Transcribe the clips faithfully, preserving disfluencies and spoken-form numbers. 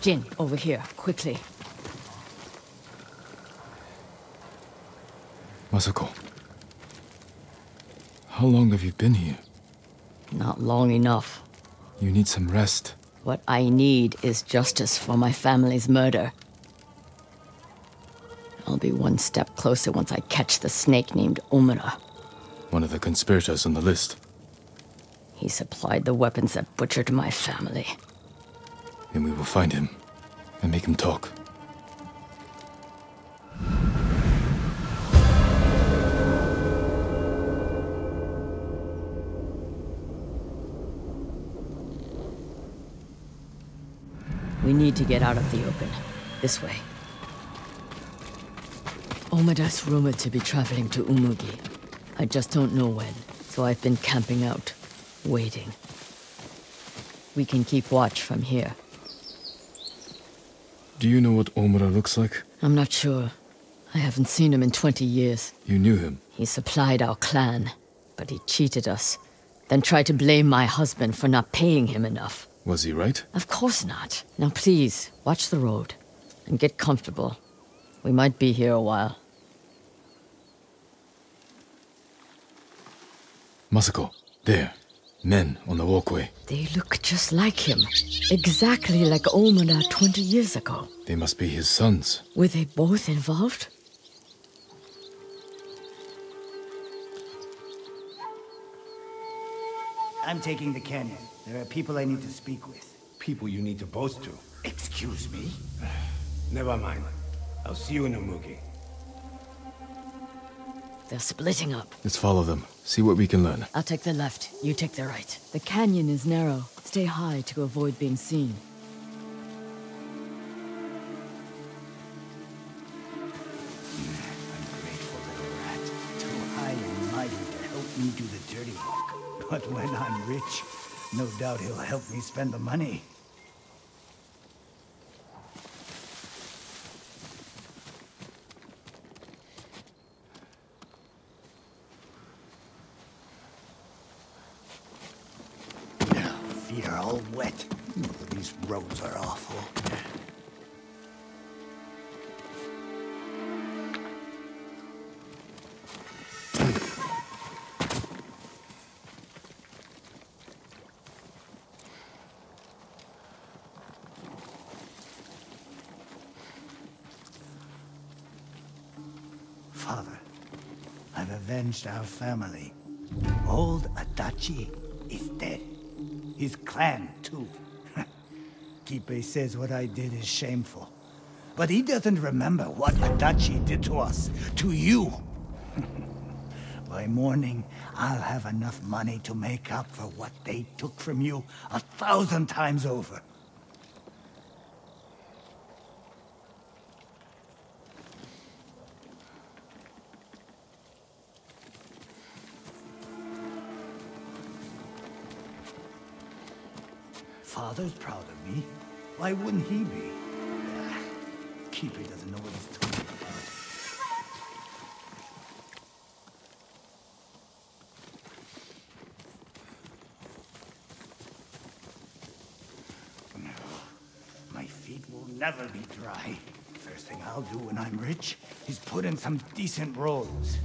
Jin, over here, quickly. Masako. How long have you been here? Not long enough. You need some rest. What I need is justice for my family's murder. I'll be one step closer once I catch the snake named Omada. One of the conspirators on the list. He supplied the weapons that butchered my family. And we will find him, and make him talk. We need to get out of the open. This way. Omada's rumored to be traveling to Umugi. I just don't know when, so I've been camping out, waiting. We can keep watch from here. Do you know what Omura looks like? I'm not sure. I haven't seen him in twenty years. You knew him? He supplied our clan, but he cheated us. Then tried to blame my husband for not paying him enough. Was he right? Of course not. Now please, watch the road and get comfortable. We might be here a while. Masako, there. Men on the walkway. They look just like him. Exactly like Omada twenty years ago. They must be his sons. Were they both involved? I'm taking the canyon. There are people I need to speak with. People you need to boast to? Excuse me? Never mind. I'll see you in Umugi. They're splitting up. Let's follow them. See what we can learn. I'll take the left. You take the right. The canyon is narrow. Stay high to avoid being seen. I'm grateful, little rat. Too high and mighty to help me do the dirty work. But when I'm rich, no doubt he'll help me spend the money. Wet. These roads are awful. Father, I've avenged our family. Old Adachi is dead. His clan, too. Kipe says what I did is shameful. But he doesn't remember what Adachi did to us, to you. By morning, I'll have enough money to make up for what they took from you a thousand times over. Father's proud of me. Why wouldn't he be? Ah, Kipe doesn't know what he's talking about. My feet will never be dry. First thing I'll do when I'm rich is put in some decent roads.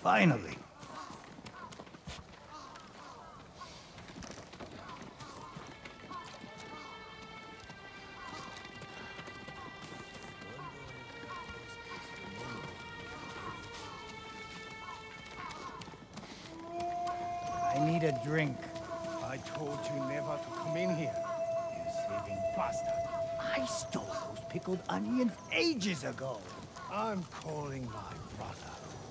Finally. I need a drink. I told you never to come in here, you saving bastard. I stole those pickled onions ages ago. I'm calling my brother.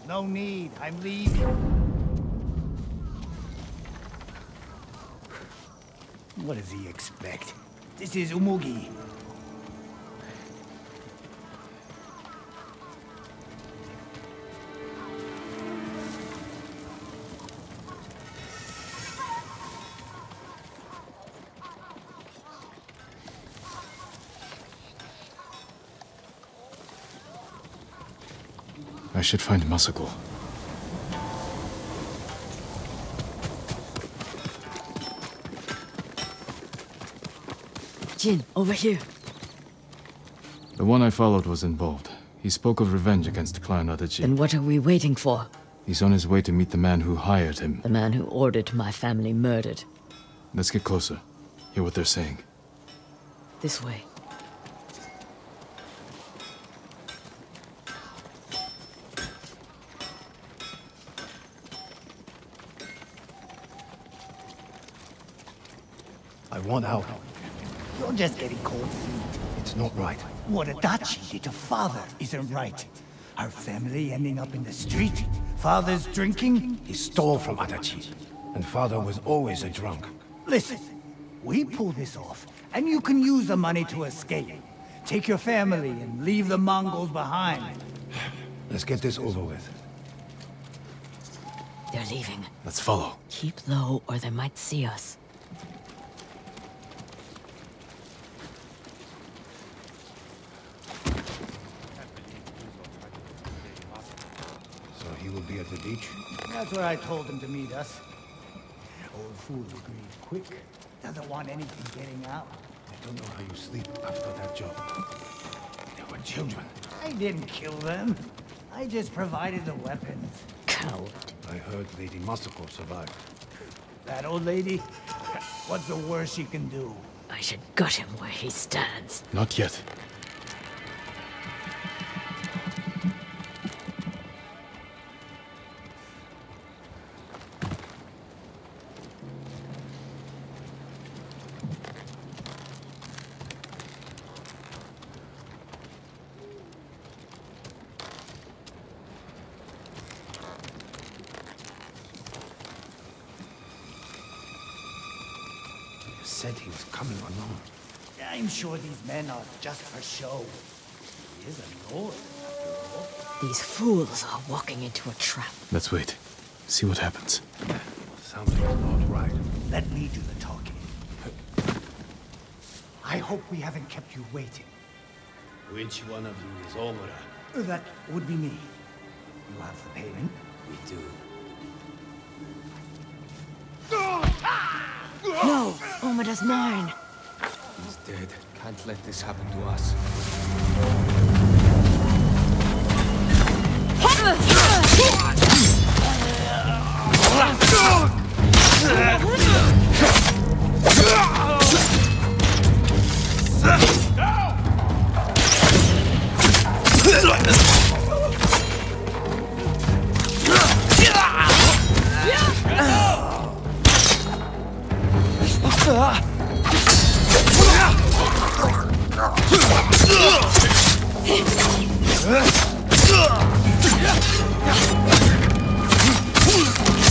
No need, I'm leaving. What does he expect? This is Umugi. I should find Masako. Jin, over here. The one I followed was involved. He spoke of revenge against Clan Adachi. Then what are we waiting for? He's on his way to meet the man who hired him. The man who ordered my family murdered. Let's get closer. Hear what they're saying. This way. I want out. You're just getting cold feet. It's not right. What Adachi did to father isn't right. Our family ending up in the street. Father's drinking. He stole from Adachi. And father was always a drunk. Listen, we pull this off, and you can use the money to escape. Take your family and leave the Mongols behind. Let's get this over with. They're leaving. Let's follow. Keep low, or they might see us. Be at the beach? That's where I told him to meet us. Old fool agreed quick. Doesn't want anything getting out. I don't know how you sleep after that job. They were children. I didn't kill them. I just provided the weapons. Coward. I heard Lady Masako survived. That old lady? What's the worst she can do? I should gut him where he stands. Not yet. Said he was coming along. I'm sure these men are just for show. He is a lord, after all. These fools are walking into a trap. Let's wait. See what happens. Yeah, something's not right. Let me do the talking. I hope we haven't kept you waiting. Which one of you is Omura? That would be me. You have the payment? We do. No! Omada's mine! He's dead. Can't let this happen to us.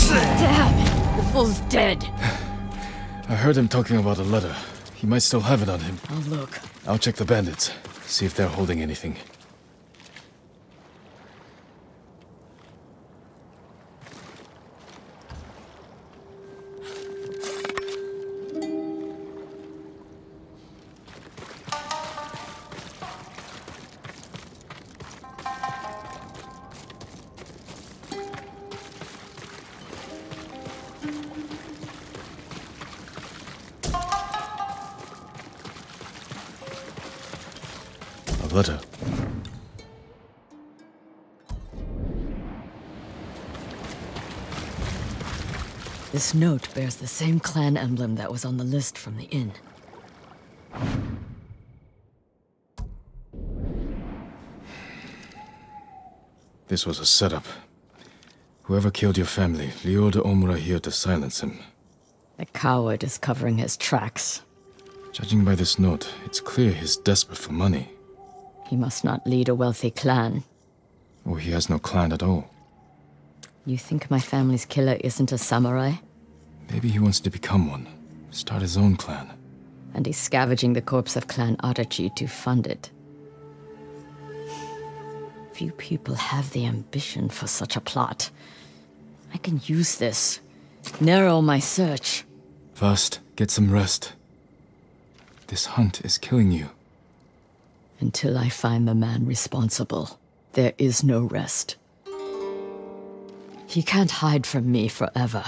Damn! The fool's dead. I heard him talking about a letter. He might still have it on him. I'll look. I'll check the bandits. See if they're holding anything. Letter. This note bears the same clan emblem that was on the list from the inn. This was a setup. Whoever killed your family, Leo de Omura here to silence him. The coward is covering his tracks. Judging by this note, it's clear he's desperate for money. He must not lead a wealthy clan. Or he has no clan at all. You think my family's killer isn't a samurai? Maybe he wants to become one. Start his own clan. And he's scavenging the corpse of Clan Adachi to fund it. Few people have the ambition for such a plot. I can use this. Narrow my search. First, get some rest. This hunt is killing you. Until I find the man responsible, there is no rest. He can't hide from me forever.